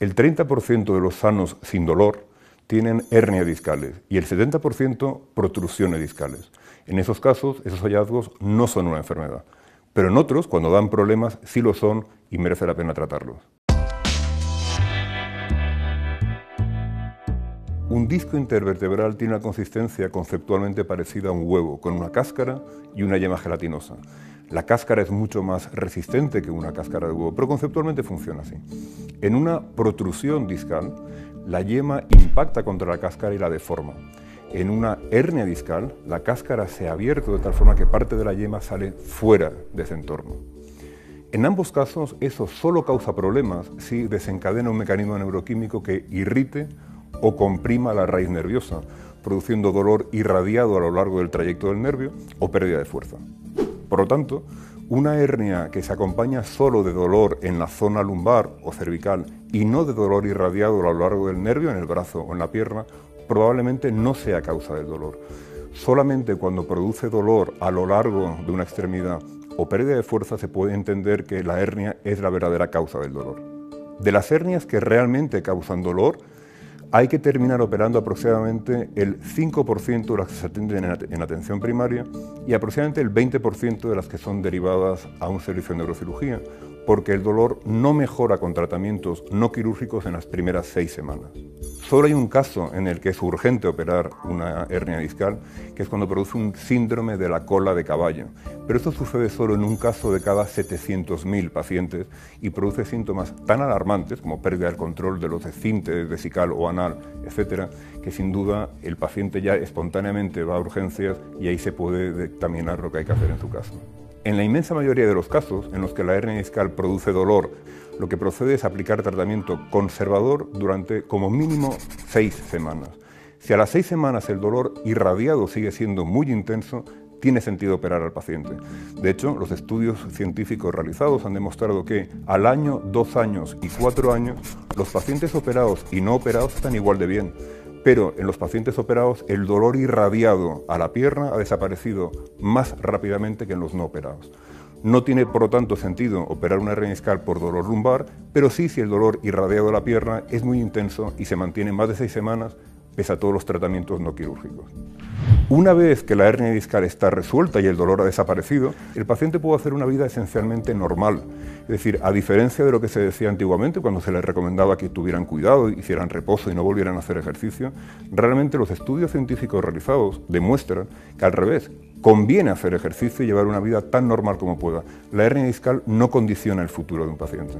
El 30% de los sanos sin dolor tienen hernias discales y el 70% protrusiones discales. En esos casos, esos hallazgos no son una enfermedad, pero en otros, cuando dan problemas, sí lo son y merece la pena tratarlos. Un disco intervertebral tiene una consistencia conceptualmente parecida a un huevo, con una cáscara y una yema gelatinosa. La cáscara es mucho más resistente que una cáscara de huevo, pero conceptualmente funciona así. En una protrusión discal, la yema impacta contra la cáscara y la deforma. En una hernia discal, la cáscara se ha abierto de tal forma que parte de la yema sale fuera de ese entorno. En ambos casos, eso solo causa problemas si desencadena un mecanismo neuroquímico que irrite o comprima la raíz nerviosa, produciendo dolor irradiado a lo largo del trayecto del nervio o pérdida de fuerza. Por lo tanto, una hernia que se acompaña solo de dolor en la zona lumbar o cervical y no de dolor irradiado a lo largo del nervio en el brazo o en la pierna, probablemente no sea causa del dolor. Solamente cuando produce dolor a lo largo de una extremidad o pérdida de fuerza se puede entender que la hernia es la verdadera causa del dolor. De las hernias que realmente causan dolor, hay que terminar operando aproximadamente el 5% de las que se atienden en atención primaria y aproximadamente el 20% de las que son derivadas a un servicio de neurocirugía, porque el dolor no mejora con tratamientos no quirúrgicos en las primeras 6 semanas. Solo hay un caso en el que es urgente operar una hernia discal, que es cuando produce un síndrome de la cola de caballo. Pero esto sucede solo en un caso de cada 700.000 pacientes y produce síntomas tan alarmantes como pérdida del control de los esfínteres vesical o anal, etcétera, que sin duda el paciente ya espontáneamente va a urgencias y ahí se puede dictaminar lo que hay que hacer en su caso. En la inmensa mayoría de los casos en los que la hernia discal produce dolor, lo que procede es aplicar tratamiento conservador durante como mínimo 6 semanas. Si a las 6 semanas el dolor irradiado sigue siendo muy intenso, tiene sentido operar al paciente. De hecho, los estudios científicos realizados han demostrado que al año, 2 años y 4 años, los pacientes operados y no operados están igual de bien. Pero en los pacientes operados el dolor irradiado a la pierna ha desaparecido más rápidamente que en los no operados. No tiene, por lo tanto, sentido operar una hernia discal por dolor lumbar, pero sí si el dolor irradiado a la pierna es muy intenso y se mantiene más de 6 semanas, pese a todos los tratamientos no quirúrgicos. Una vez que la hernia discal está resuelta y el dolor ha desaparecido, el paciente puede hacer una vida esencialmente normal. Es decir, a diferencia de lo que se decía antiguamente, cuando se les recomendaba que tuvieran cuidado, hicieran reposo y no volvieran a hacer ejercicio, realmente los estudios científicos realizados demuestran que al revés, conviene hacer ejercicio y llevar una vida tan normal como pueda. La hernia discal no condiciona el futuro de un paciente.